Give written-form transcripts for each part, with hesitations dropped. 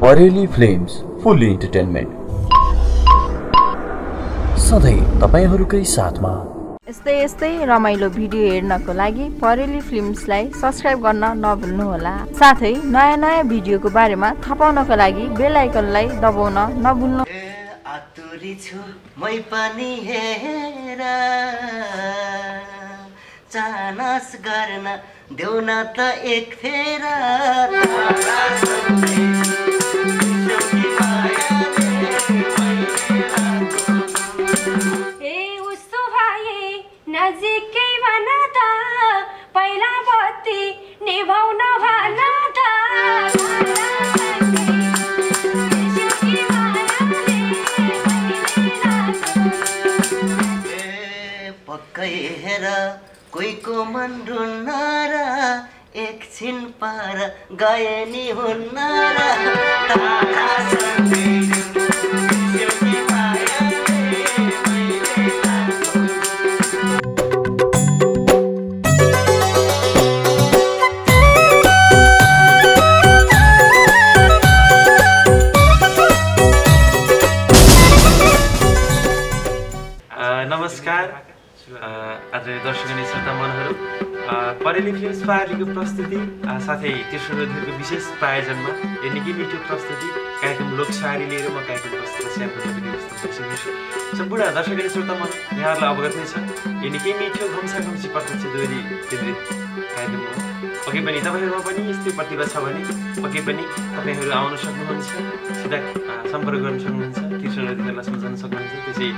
परेली films fully entertainment सधैँ तपाईहरुकै साथमा। यस्तै यस्तै रमाइलो भिडियो हेर्नको लागि परेली फिल्म्सलाई सब्स्क्राइब गर्न नभुल्नुहोला। साथै नयाँ नयाँ भिडियोको बारेमा थाहा पाउनको लागि बेल आइकनलाई दबाउन नभुल्नुहोला। आतुरी छु मै पनि हेर चाहनास गर्न देउन त एक फेर कोई को मन रुन्नारा एकछिन पार गए नि हुन्नारा तारा सन्धि एउटी माया। नमस्कार आदरणीय दर्शक अनि श्रोता मनहरु, परेली फिल्म्स पारेलीको प्रस्तुति साथै तेस्रो दिनको विशेष प्रायोजनमा यनिकी मिठो प्रस्तुति कार्यक्रम लोकसारी लिएर म कार्यक्रम प्रस्तुत सेयर गर्न व्यवस्था छु। सम्पूर्ण दर्शक अनि श्रोता मन यहाँहरुलाई अवगत नै छ यनिकी मिठो घमसाघमसी प्रत्यक्ष दोरी केन्द्रित कार्यक्रम हो। अघि पनि तपाईहरुमा पनि यस्तै प्रतिभा छ भने अघि पनि तपाईहरु आउन सक्नुहुन्छ, सिधा सम्पर्क गर्न सक्नुहुन्छ, तेस्रो दिनलाई सम्झन सक्नुहुन्छ, त्यसै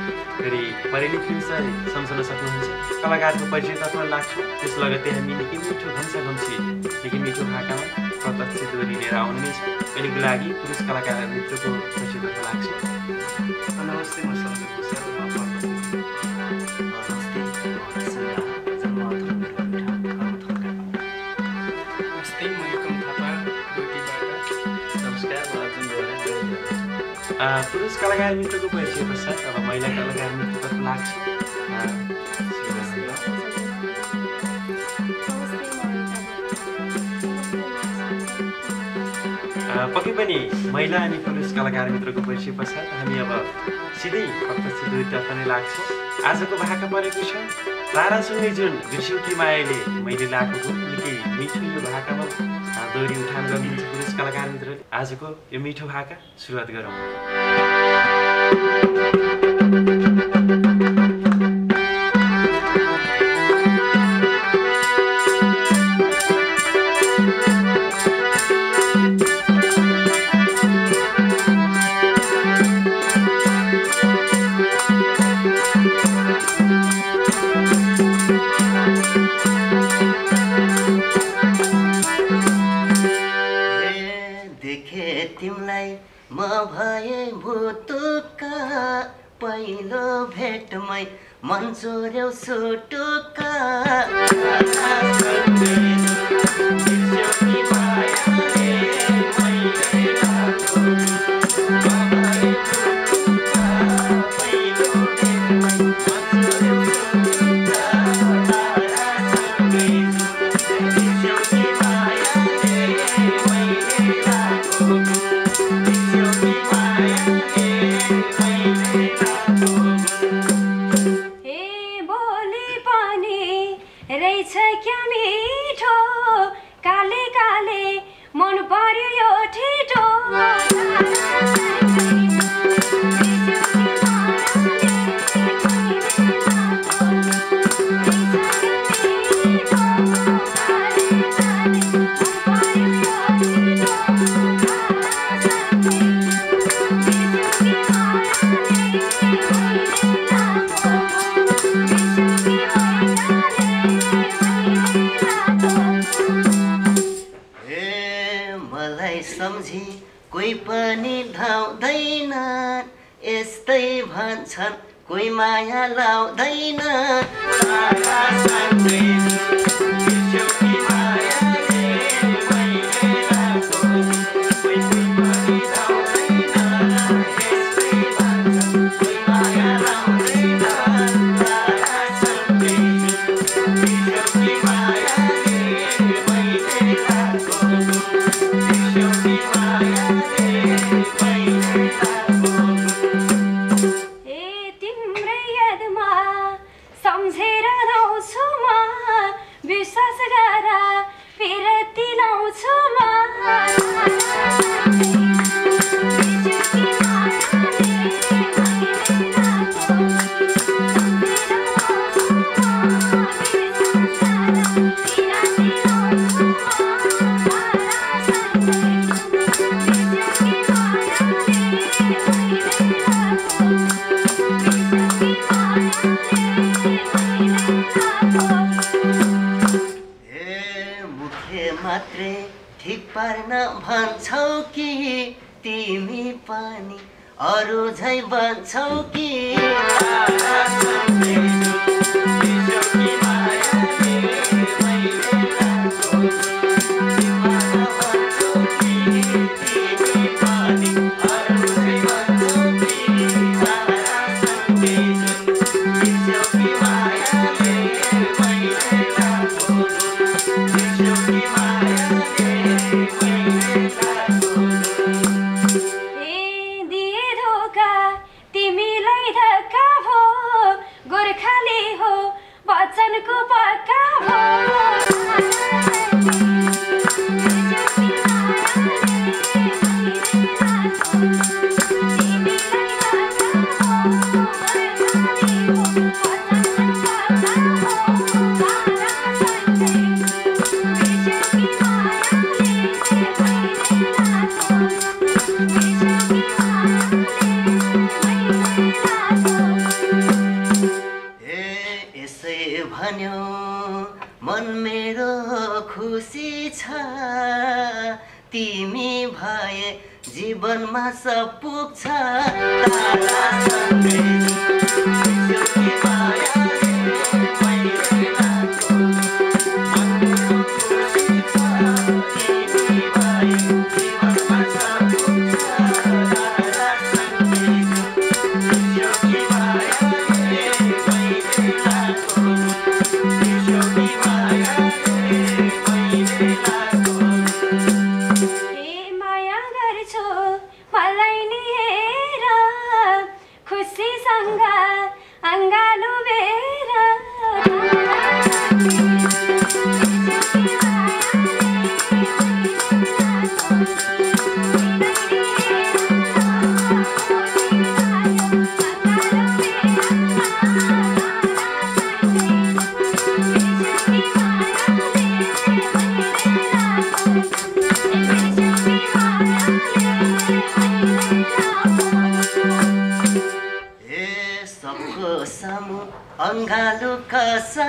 गरी परेली फिल्म्सलाई सम्झन सक्नुहुन्छ। कलाकारको परिचय तर्फ लाग्छौँ, त्यस लगत्तै हामी निकै मिठो घमसाघमसी निकै मिठो भाकामा प्रत्यक्ष दोरी लिएर आउने नै छौँ। यसको लागि पुरुष कलाकार मित्रको परिचय तर्फ लाग्छौँ। नमस्ते, म सबैको पुरुष कलाकार मित्रको परिचय पश्चात अब महिला कलाकार मित्रको लाग्छ। पक्कै पनि महिला अनि पुरुष कलाकार मित्रको परिचय पश्चात हामी अब सिधै प्रत्यक्ष दोरीतर्फ नै लाग्छौँ। आजको भाका परेको छ तारासँगै जुन बिर्स्यौकी मायाले मैले लागेको निकै मिठो यो भाकामा दोरी उठान गरिन्छ पुरुष कलाकार मित्रले। आजको यो मिठो भाका सुरुवात गरौँ। पहिलो भेटमै मन चोर्यौ सुटुका कोही पनि धाउँदैन यस्तै भन्छन् कोही माया लाउँदैन पार्न भन्छौ कि तिमी पनि अरु झै बन्छौ कि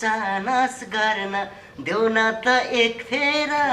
चानास करना देवना तो एक फेरा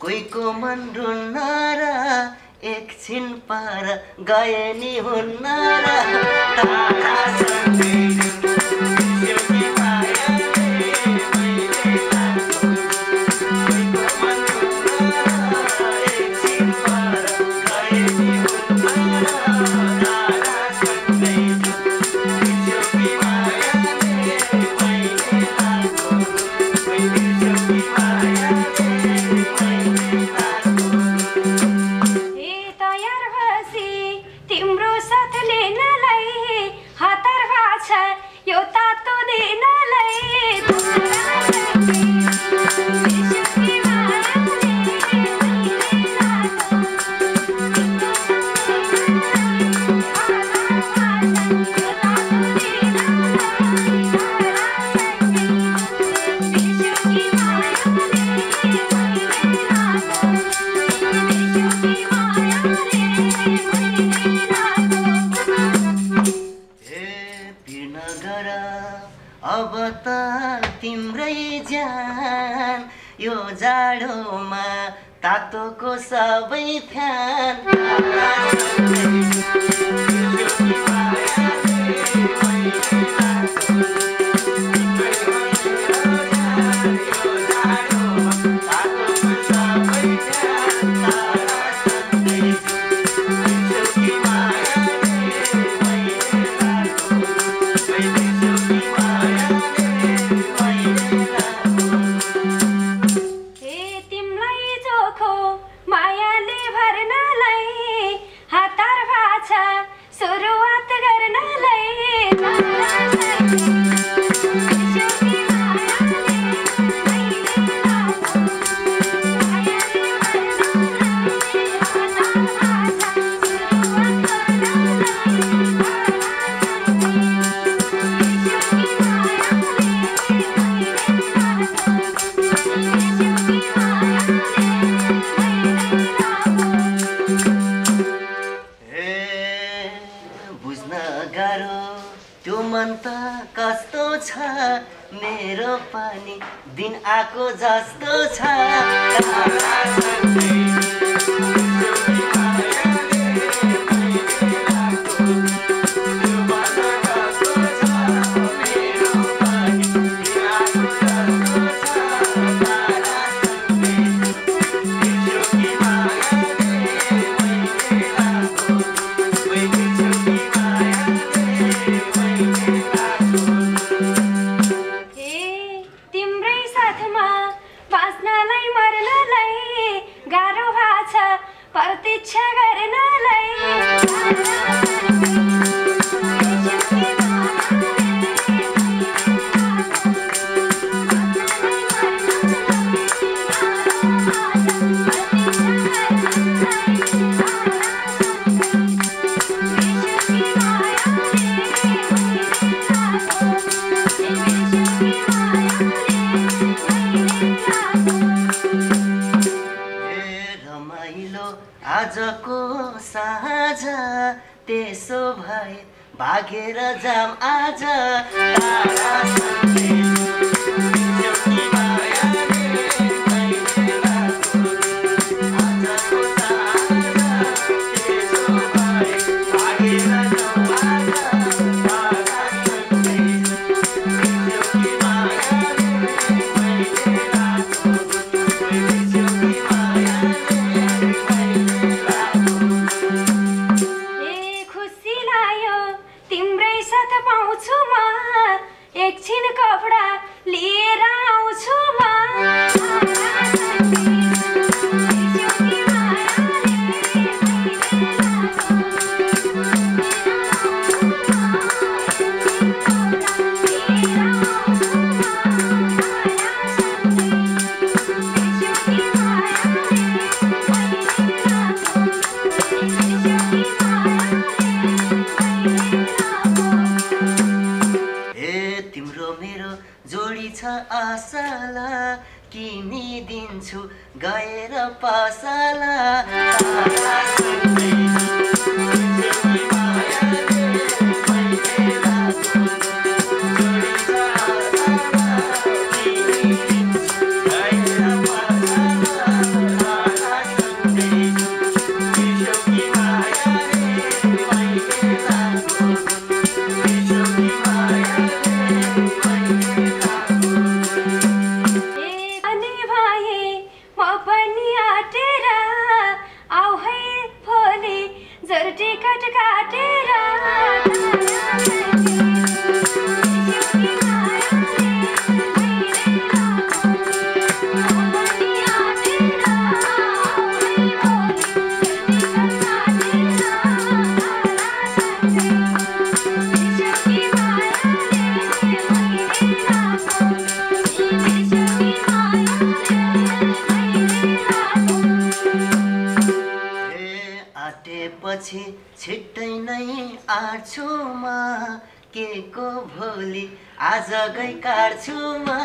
कोई को मन रुन्नारा एकछिन पार गायनी हुन्नारा तारा संदेश यो जाडोमा तातोको सबै फ्यान मेरो पानी दिन आको जस्तो छ आजको साँझ त्यसो भए भागेर जाम आज गएर पासला छिट्टै नै आछु म के को भोलि आज गई काट्छु म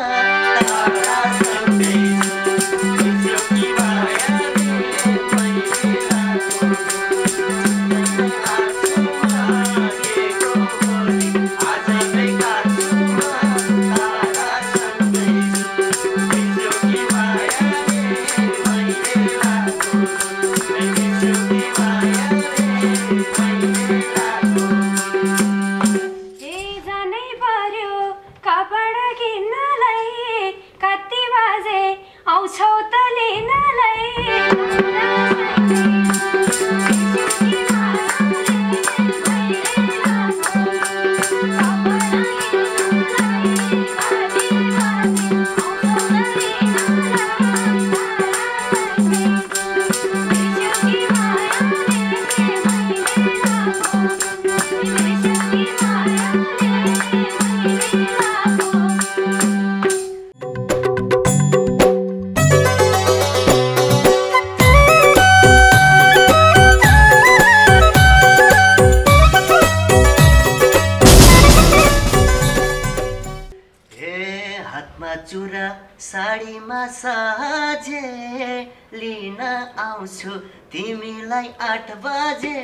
तिमीलाई 8 बजे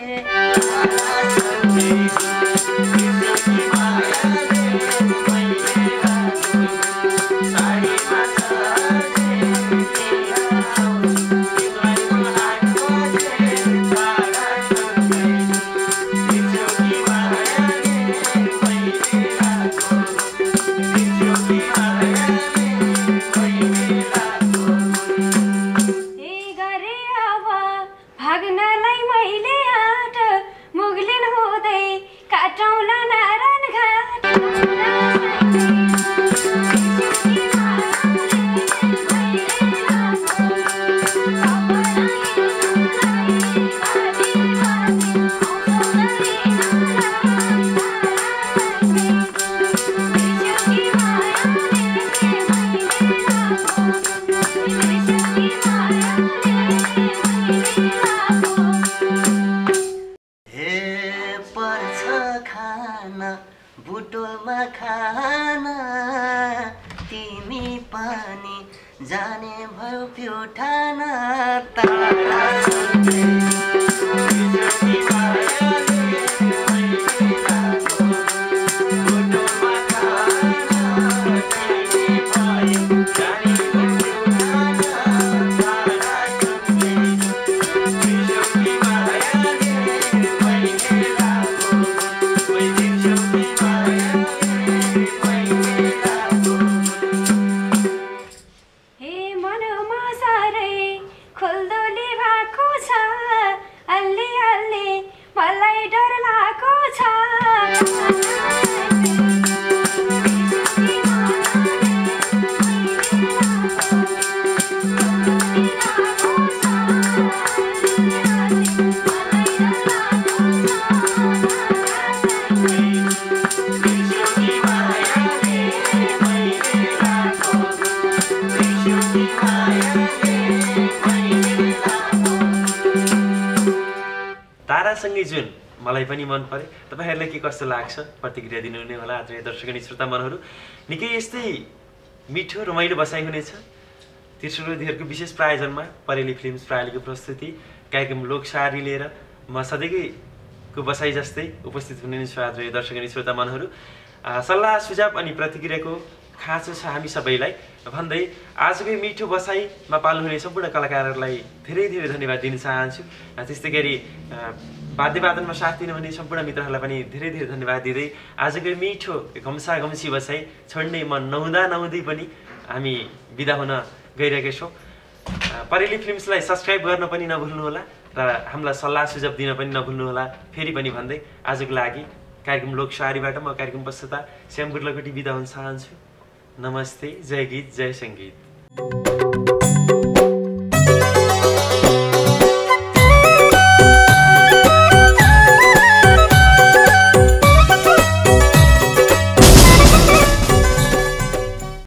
मुगलिन हुँदै काटौला नारायण घाट। भयो पियो ठाना तारासँगै जुन मलाई पनि मन पर्यो। तपाईहरुलाई के कस्तो लाग्छ प्रतिक्रिया दिनुहुने होला। आदरणीय दर्शक अनि श्रोता मनहरु निकै यस्तै मिठो रमाइलो बसाइ हुनेछ। तीर्थको विशेष प्रायोजनमा परेली फिल्म्स प्रालिको प्रस्तुति कार्यक्रम लोकसारी लिएर म सधैँको बसाइ जस्तै उपस्थित हुनुहुनेछ। आदरणीय दर्शक अनि श्रोता मनहरु सल्लाह सुझाव अनि प्रतिक्रियाको खाँचो छ हामी सबैलाई भन्दै आजकै मिठो बसाइमा पाल्नुहुने सम्पूर्ण कलाकारहरूलाई धेरै धेरै धन्यवाद दिन चाहन्छु। त्यस्तै गरी वाद्यवादनमा साथ दिनुहुने सम्पूर्ण मित्रहरूलाई पनि धेरै धेरै धन्यवाद दिँदै आजकै मिठो घम्सा घम्सी बसाइ छोड्ने मन नहुँदा नहुँदै पनि हामी बिदा हुन गइरहेका छौँ। परेली फिल्म्सलाई सब्सक्राइब गर्न पनि नभुल्नुहोला र हामीलाई सल्लाह सुझाव दिन पनि नभुल्नुहोला। फेरि पनि भन्दै आजको लागि कार्यक्रम लोकसारीबाट म कार्यक्रम प्रस्तोता श्याम गुर्लकोटी बिदा हुन चाहन्छु। नमस्ते, जय गीत, जय संगीत।